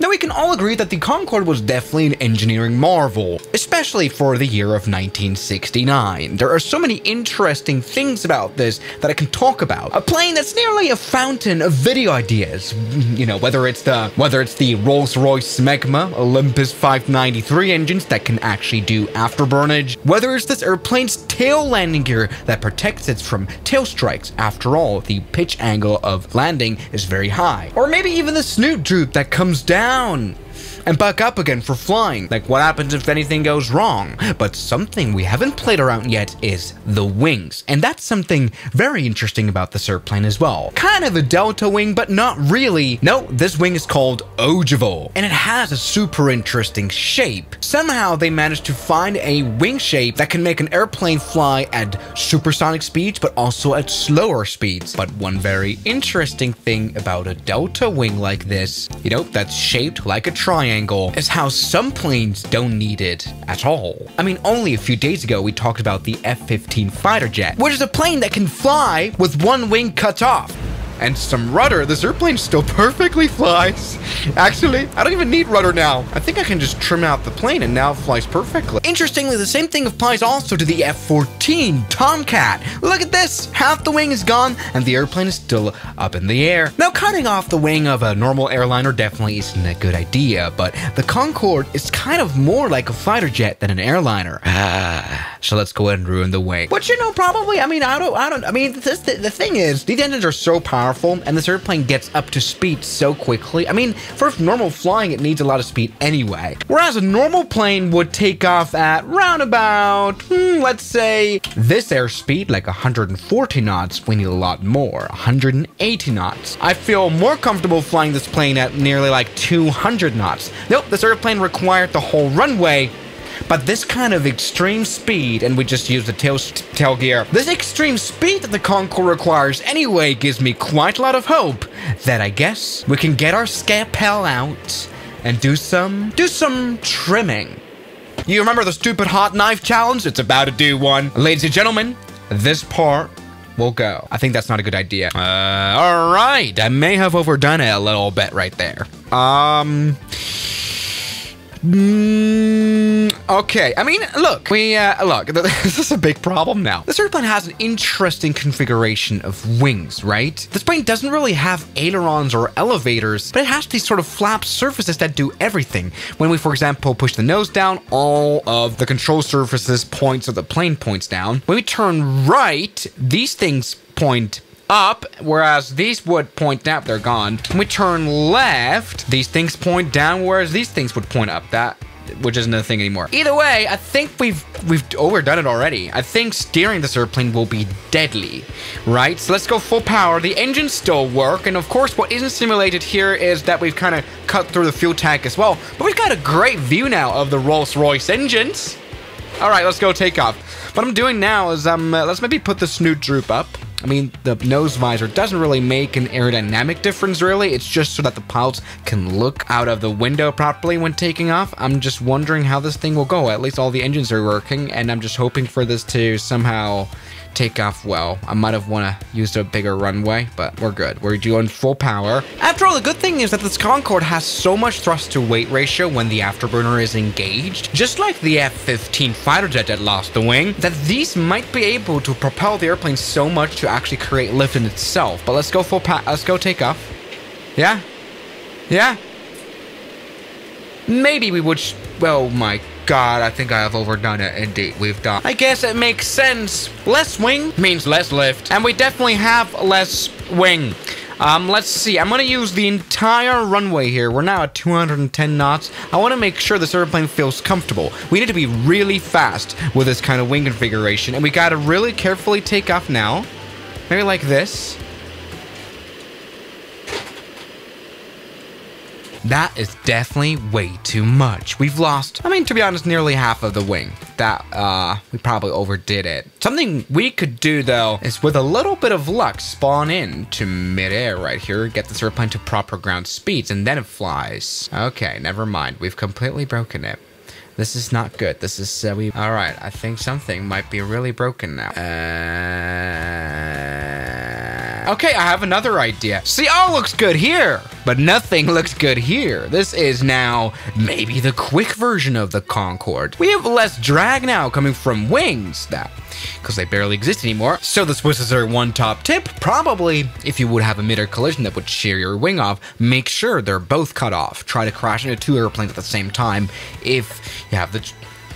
Now we can all agree that the Concorde was definitely an engineering marvel, especially for the year of 1969. There are so many interesting things about this that I can talk about. A plane that's nearly a fountain of video ideas, you know, whether it's the Rolls-Royce Megma, Olympus 593 engines that can actually do afterburnage, whether it's this airplane's tail landing gear that protects it from tail strikes. After all, the pitch angle of landing is very high. Or maybe even the snoot droop that comes down and back up again for flying. Like, what happens if anything goes wrong? But something we haven't played around yet is the wings, and that's something very interesting about this airplane as well. Kind of a delta wing, but not really. No, this wing is called Ogival, and it has a super interesting shape. Somehow they managed to find a wing shape that can make an airplane fly at supersonic speeds, but also at slower speeds. But one very interesting thing about a delta wing like this, you know, that's shaped like a triangle, is how some planes don't need it at all. I mean, only a few days ago we talked about the F-15 fighter jet, which is a plane that can fly with one wing cut off and some rudder. This airplane still perfectly flies. Actually, I don't even need rudder now. I think I can just trim out the plane and now it flies perfectly. Interestingly, the same thing applies also to the F-14 Tomcat. Look at this, half the wing is gone and the airplane is still up in the air. Now, cutting off the wing of a normal airliner definitely isn't a good idea, but the Concorde is kind of more like a fighter jet than an airliner. So let's go ahead and ruin the wing. But you know, probably, the thing is, these engines are so powerful and this airplane gets up to speed so quickly. I mean, for normal flying, it needs a lot of speed anyway. Whereas a normal plane would take off at round about, let's say, this airspeed, like 140 knots, we need a lot more, 180 knots. I feel more comfortable flying this plane at nearly like 200 knots. Nope, this airplane required the whole runway. But this kind of extreme speed, and we just use the tail gear, this extreme speed that the Concorde requires anyway gives me quite a lot of hope that I guess we can get our scalpel out and do some trimming. You remember the stupid hot knife challenge? It's about to do one. Ladies and gentlemen, this part will go. I think that's not a good idea. All right, I may have overdone it a little bit right there. Okay, I mean, look, this is a big problem now. This airplane has an interesting configuration of wings, right? This plane doesn't really have ailerons or elevators, but it has these sort of flap surfaces that do everything. When we, for example, push the nose down, all of the control surfaces points of the plane points down. When we turn right, these things point up, whereas these would point down. They're gone. When we turn left, these things point down, whereas these things would point up. That, which isn't a thing anymore. Either way, I think we've overdone it already. I think steering this airplane will be deadly, right? So let's go full power. The engines still work, and of course, what isn't simulated here is that we've kind of cut through the fuel tank as well. But we've got a great view now of the Rolls-Royce engines. All right, let's go take off. What I'm doing now is let's maybe put the snoot droop up. I mean, the nose visor doesn't really make an aerodynamic difference, really. It's just so that the pilots can look out of the window properly when taking off. I'm just wondering how this thing will go. At least all the engines are working, and I'm just hoping for this to somehow take off well. I might have want to use a bigger runway, but we're good. We're doing full power. After all, the good thing is that this Concorde has so much thrust to weight ratio when the afterburner is engaged, just like the F-15 fighter jet that lost the wing, that these might be able to propel the airplane so much to actually create lift in itself. But let's go full power. Let's go take off. Yeah. Yeah. Maybe we would, well, my God, I think I have overdone it. Indeed, we've done. I guess it makes sense. Less wing means less lift, and we definitely have less wing. Let's see. I'm gonna use the entire runway here. We're now at 210 knots. I want to make sure this airplane feels comfortable. We need to be really fast with this kind of wing configuration, and we gotta really carefully take off now. Maybe like this. That is definitely way too much. We've lost, I mean, to be honest, nearly half of the wing. That, we probably overdid it. Something we could do, though, is with a little bit of luck, spawn in to midair right here, get this airplane to proper ground speeds, and then it flies. Okay, never mind. We've completely broken it. This is not good. This is, all right, I think something might be really broken now. Okay, I have another idea. See, all looks good here, but nothing looks good here. This is now maybe the quick version of the Concorde. We have less drag now coming from wings, that because they barely exist anymore. So this was their one top tip. Probably if you would have a mid-air collision that would shear your wing off, make sure they're both cut off. Try to crash into two airplanes at the same time if you have the...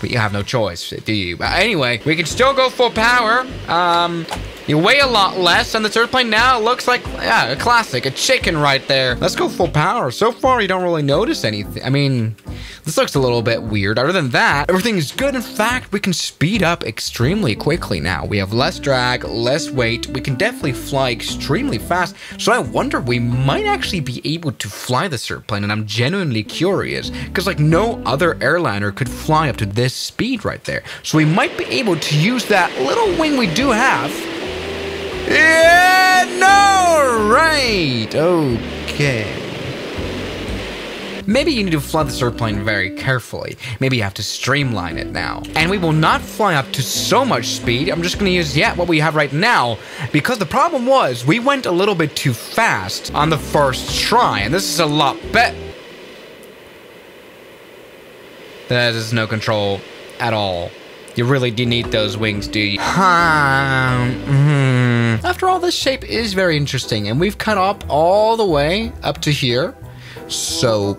But you have no choice, do you? Anyway, we can still go full power. You weigh a lot less, and this airplane now looks like, yeah, a classic, a chicken right there. Let's go full power. So far, you don't really notice anything. I mean, this looks a little bit weird. Other than that, everything is good. In fact, we can speed up extremely quickly now. We have less drag, less weight. We can definitely fly extremely fast. So I wonder, we might actually be able to fly this airplane, and I'm genuinely curious, because like no other airliner could fly up to this speed right there. So we might be able to use that little wing we do have. Yeah, no, right. Okay. Maybe you need to fly this airplane very carefully. Maybe you have to streamline it now. And we will not fly up to so much speed. I'm just gonna use, yeah, what we have right now, because the problem was we went a little bit too fast on the first try, and this is a lot better. That is no control at all. You really do need those wings, do you? After all, this shape is very interesting, and we've cut up all the way up to here. So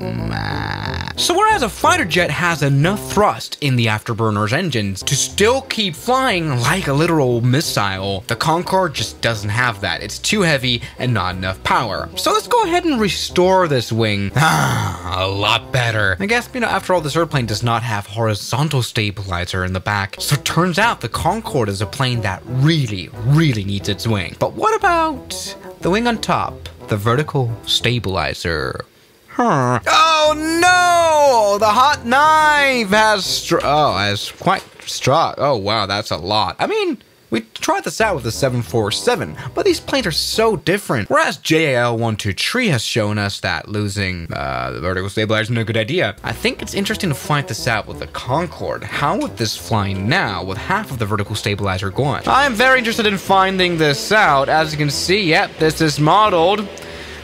whereas a fighter jet has enough thrust in the afterburner's engines to still keep flying like a literal missile, the Concorde just doesn't have that. It's too heavy and not enough power. So let's go ahead and restore this wing. A lot better. I guess, you know, after all, this airplane does not have horizontal stabilizer in the back. So it turns out the Concorde is a plane that really, really needs its wing. But what about the wing on top? The vertical stabilizer. Oh no! The hot knife has quite struck. Oh wow, that's a lot. I mean, we tried this out with the 747, but these planes are so different. Whereas JAL123 has shown us that losing the vertical stabilizer is no good idea, I think it's interesting to fight this out with the Concorde. How would this fly now with half of the vertical stabilizer gone? I'm very interested in finding this out. As you can see, yep, this is modeled.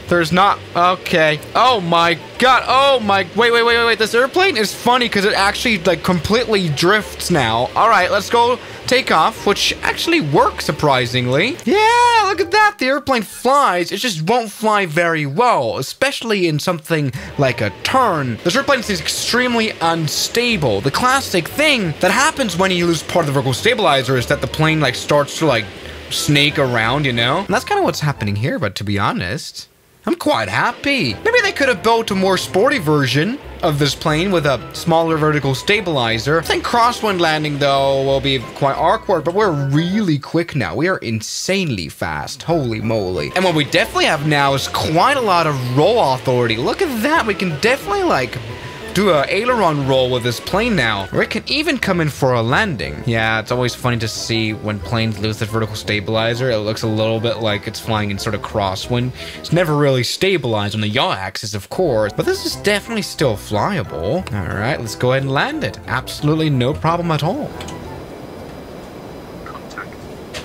There's not, okay. Oh my God, oh my, wait. This airplane is funny because it actually like completely drifts now. All right, let's go take off, which actually works surprisingly. Yeah, look at that, the airplane flies. It just won't fly very well, especially in something like a turn. This airplane is extremely unstable. The classic thing that happens when you lose part of the vertical stabilizer is that the plane like starts to like snake around, you know? And that's kind of what's happening here, but to be honest, I'm quite happy. Maybe they could have built a more sporty version of this plane with a smaller vertical stabilizer. I think crosswind landing, though, will be quite awkward, but we're really quick now. We are insanely fast. Holy moly. And what we definitely have now is quite a lot of roll authority. Look at that. We can definitely, like, do an aileron roll with this plane now, or it can even come in for a landing. Yeah, it's always funny to see when planes lose the vertical stabilizer. It looks a little bit like it's flying in sort of crosswind. It's never really stabilized on the yaw axis, of course, but this is definitely still flyable. All right, let's go ahead and land it. Absolutely no problem at all.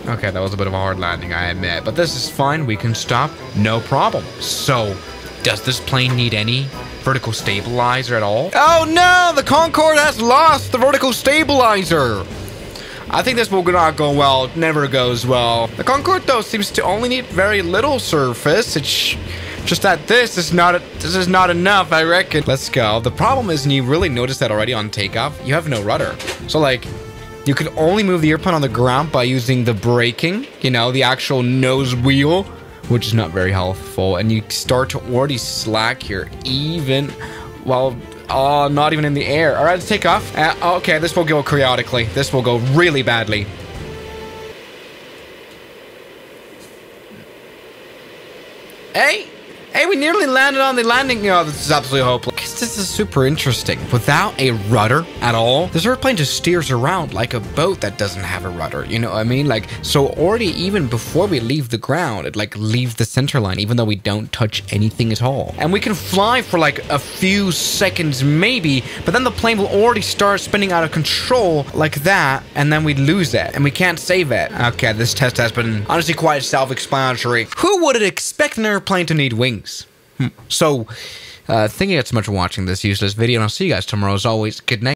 Okay, that was a bit of a hard landing, I admit, but this is fine. We can stop, no problem. So does this plane need any vertical stabilizer at all? Oh no, the Concorde has lost the vertical stabilizer. I think this will not go well. It never goes well. The Concorde though seems to only need very little surface. It's just that this is not enough, I reckon. Let's go. The problem is, and you really noticed that already on takeoff, you have no rudder. So like, you can only move the airplane on the ground by using the braking, you know, the actual nose wheel, which is not very helpful, and you start to already slack here, even while not even in the air. All right, let's take off. Okay, this will go chaotically. This will go really badly. Hey, we nearly landed on the landing. Oh, this is absolutely hopeless. guess this is super interesting. Without a rudder at all, this airplane just steers around like a boat that doesn't have a rudder. You know what I mean? Like, so already even before we leave the ground, it like leaves the center line, even though we don't touch anything at all. And we can fly for like a few seconds maybe, but then the plane will already start spinning out of control like that, and then we lose it and we can't save it. Okay, this test has been honestly quite self-explanatory. Who would expect an airplane to need wings? So, thank you guys so much for watching this useless video, and I'll see you guys tomorrow. As always, good night.